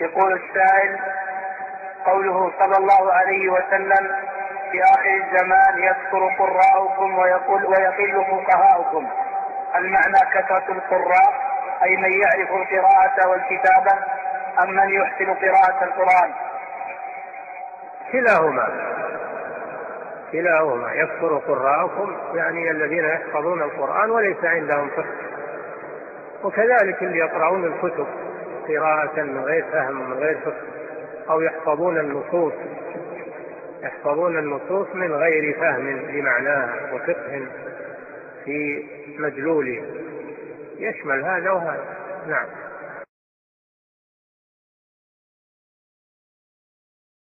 يقول السائل: قوله صلى الله عليه وسلم في آخر الزمان يكثر قراءكم ويقل فقهاؤكم، المعنى كثرة القراء أي من يعرف القراءة والكتابة أم من يحسن قراءة القرآن؟ كلاهما. يكثر قراءكم يعني الذين يحفظون القرآن وليس عندهم فقه، وكذلك اللي يقرؤون الكتب قراءة من غير فهم ومن غير فقه، أو يحفظون النصوص من غير فهم لمعناها وفقه في مدلوله، يشمل هذا وهذا. نعم.